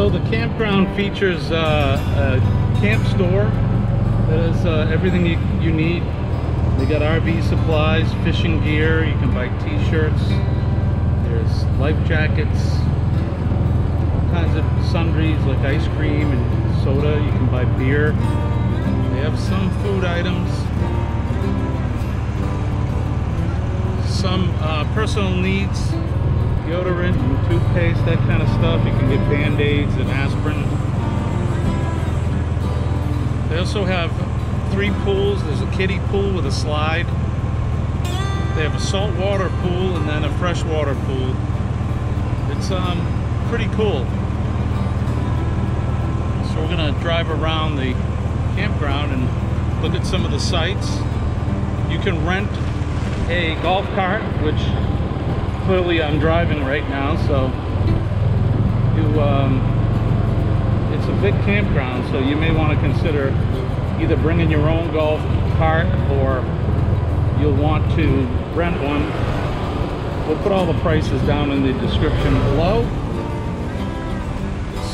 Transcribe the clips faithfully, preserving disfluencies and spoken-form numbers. So the campground features uh, a camp store that has uh, everything you, you need. They got R V supplies, fishing gear, you can buy t-shirts, there's life jackets, all kinds of sundries like ice cream and soda, you can buy beer. They have some food items, some uh, personal needs, deodorant and toothpaste, that kind of stuff. You can get band-aids and aspirin. They also have three pools. There's a kiddie pool with a slide. They have a saltwater pool and then a freshwater pool. It's um, pretty cool. So we're gonna drive around the campground and look at some of the sites. You can rent a golf cart, which clearly I'm driving right now, so you, um, it's a big campground, so you may want to consider either bringing your own golf cart or you'll want to rent one. We'll put all the prices down in the description below.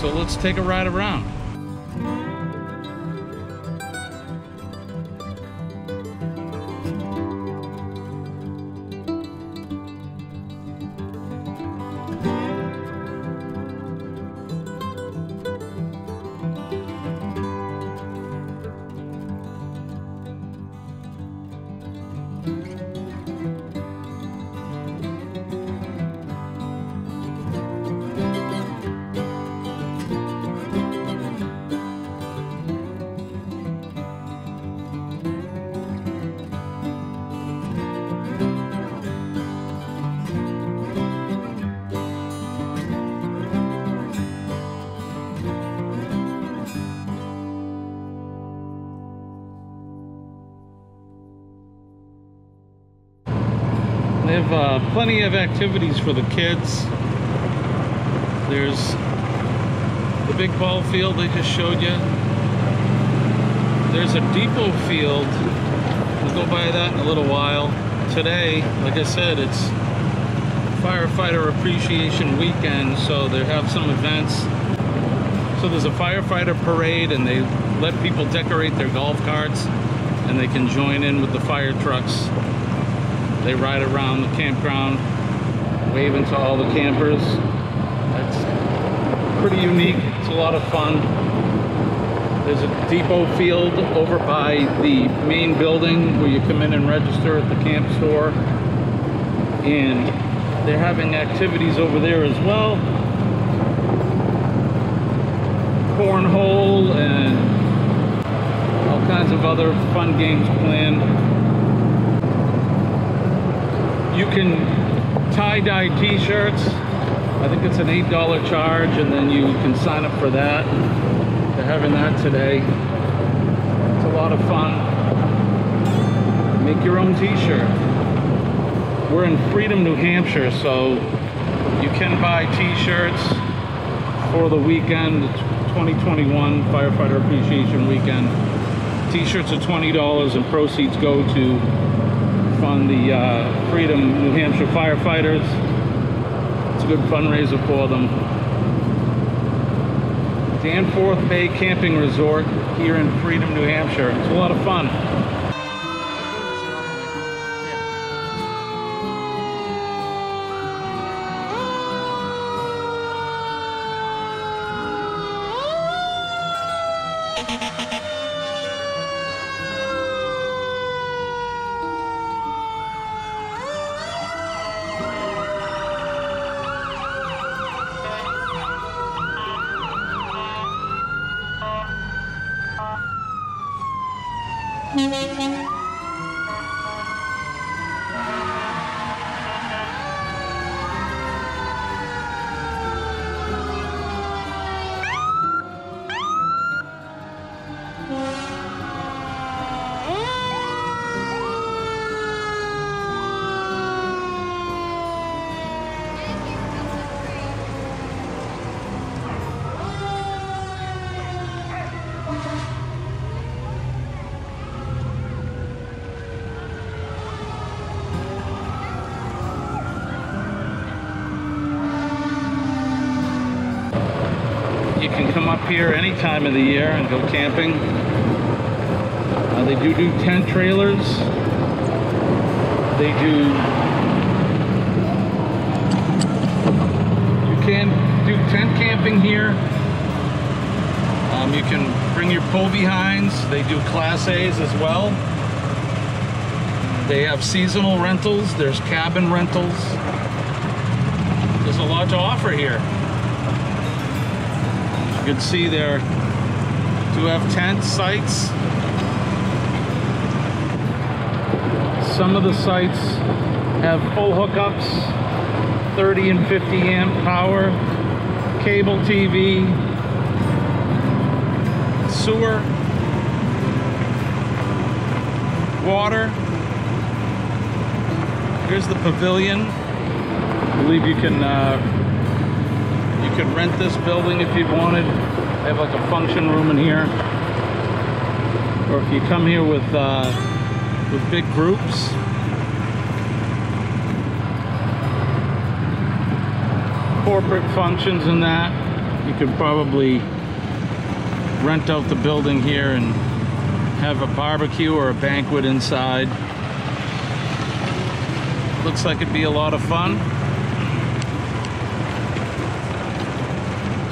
So let's take a ride around. They have uh, plenty of activities for the kids. There's the big ball field they just showed you. There's a depot field. We'll go by that in a little while. Today, like I said, it's Firefighter Appreciation Weekend, so they have some events. So there's a firefighter parade, and they let people decorate their golf carts, and they can join in with the fire trucks. They ride around the campground, waving to all the campers. That's pretty unique. It's a lot of fun. There's a depot field over by the main building where you come in and register at the camp store. And they're having activities over there as well. Cornhole and all kinds of other fun games planned. You can tie-dye t-shirts. I think it's an eight dollar charge, and then you can sign up for that. They're having that today. It's a lot of fun. Make your own t-shirt. We're in Freedom, New Hampshire, so you can buy t-shirts for the weekend, twenty twenty-one Firefighter Appreciation Weekend. T-shirts are twenty dollars, and proceeds go to fund the uh, Freedom New Hampshire firefighters. It's a good fundraiser for them. Danforth Bay Camping Resort here in Freedom, New Hampshire. It's a lot of fun. You can come up here any time of the year and go camping. Uh, they do do tent trailers. They do... You can do tent camping here. Um, you can bring your pull behinds. They do Class A's as well. They have seasonal rentals. There's cabin rentals. There's a lot to offer here. As you can see, there do have tent sites. Some of the sites have full hookups, thirty and fifty amp power, cable T V, sewer, water. Here's the pavilion. I believe you can uh, you can rent this building if you wanted. They have like a function room in here, or if you come here with uh, with big groups. Corporate functions and that, you can probably rent out the building here and have a barbecue or a banquet inside. Looks like it'd be a lot of fun.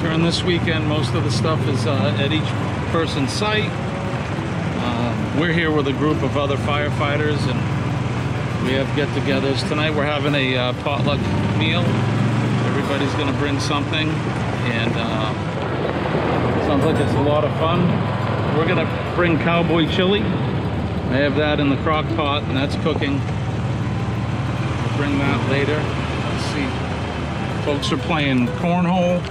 During this weekend, most of the stuff is uh, at each person's site. Uh, we're here with a group of other firefighters, and we have get-togethers. Tonight we're having a uh, potluck meal. Everybody's going to bring something, and uh, sounds like it's a lot of fun. We're going to bring cowboy chili. I have that in the crock pot, and that's cooking. Bring that later. Let's see. Folks are playing cornhole.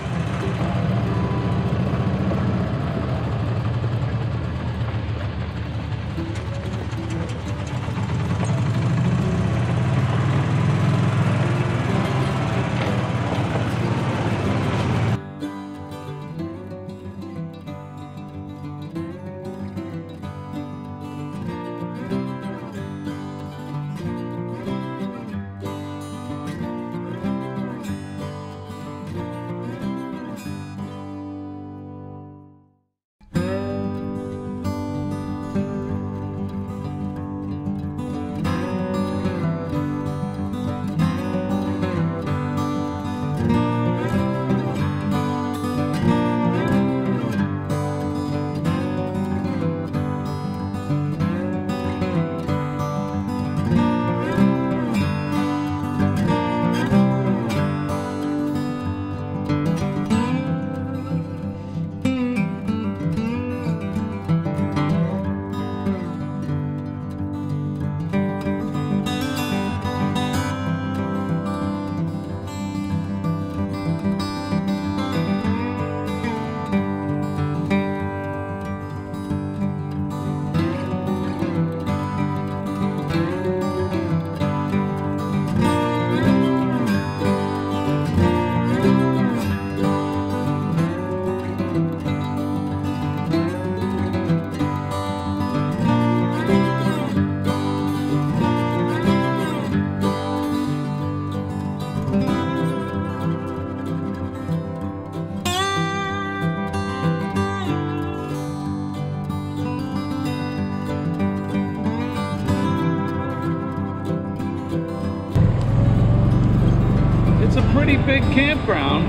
Pretty big campground.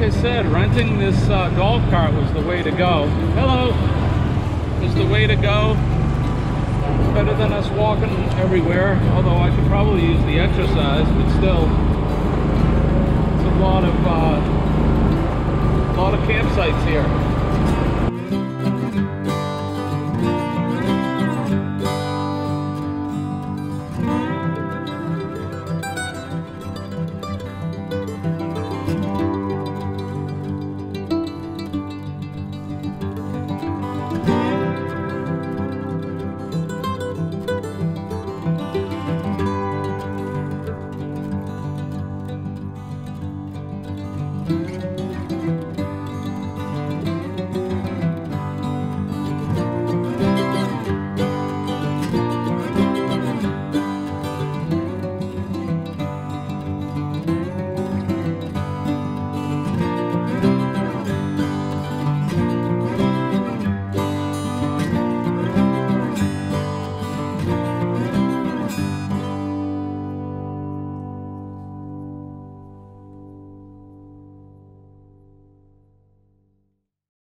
Like I said, renting this uh, golf cart was the way to go. Hello! Was the way to go. It's better than us walking everywhere, although I could probably use the exercise, but still, it's a lot of, uh, a lot of campsites here.